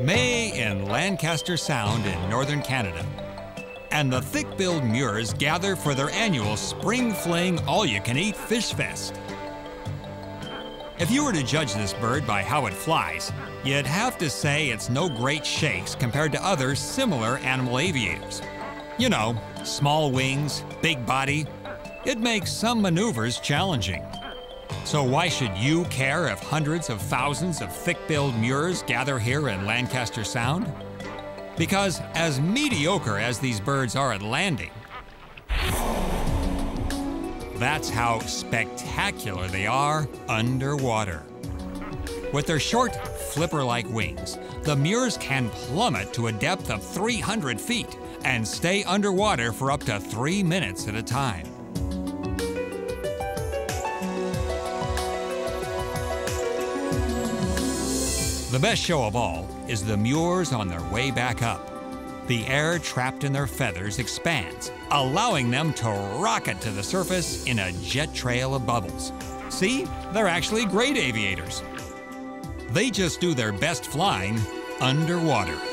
May in Lancaster Sound in northern Canada. And the thick-billed murres gather for their annual spring fling all-you-can-eat fish fest. If you were to judge this bird by how it flies, you'd have to say it's no great shakes compared to other similar animal aviators. You know, small wings, big body. It makes some maneuvers challenging. So why should you care if hundreds of thousands of thick-billed murres gather here in Lancaster Sound? Because as mediocre as these birds are at landing, that's how spectacular they are underwater. With their short, flipper-like wings, the murres can plummet to a depth of 300 feet and stay underwater for up to 3 minutes at a time. The best show of all is the murres on their way back up. The air trapped in their feathers expands, allowing them to rocket to the surface in a jet trail of bubbles. See, they're actually great aviators. They just do their best flying underwater.